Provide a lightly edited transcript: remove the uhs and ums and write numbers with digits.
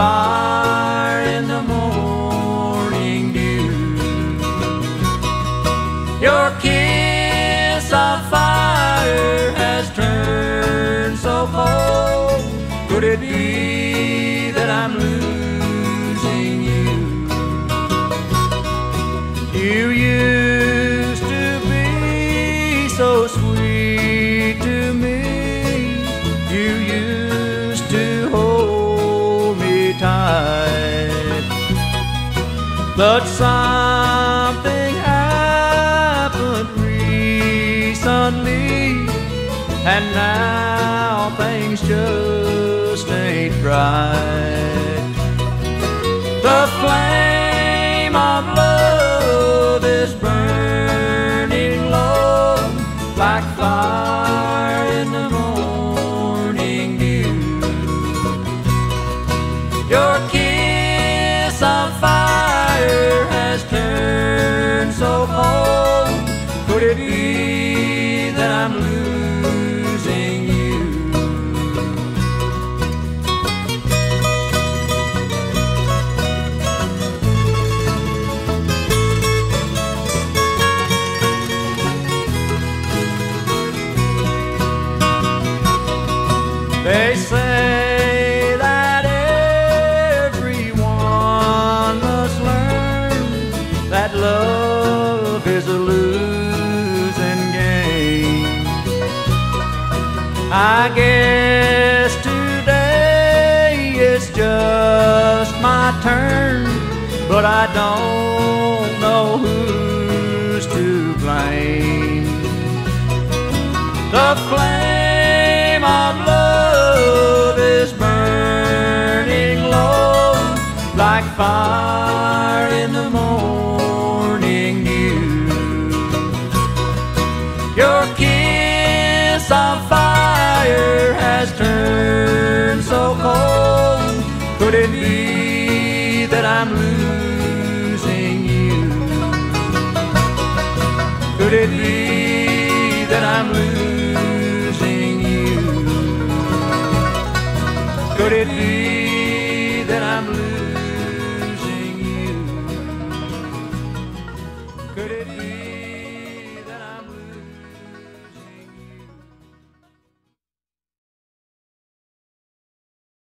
fire in the morning dew. Your kiss of fire has turned so cold. Could it be that I'm losing you? You used to be so sweet to me. You used to hold me tight, but something happened recently, and now things just ain't right. The flame of love is burning low, like fire in the morning dew. Your kiss of fire has turned so cold. Could it be that I'm losing you? They say that everyone must learn that love is a losing game. I guess today it's just my turn, but I don't know who's to blame. The flame of love is burning low, like fire in the morning dew. Your kiss of fire has turned so cold. Could it be that I'm losing you? Could it be that I'm losing you? Could it be?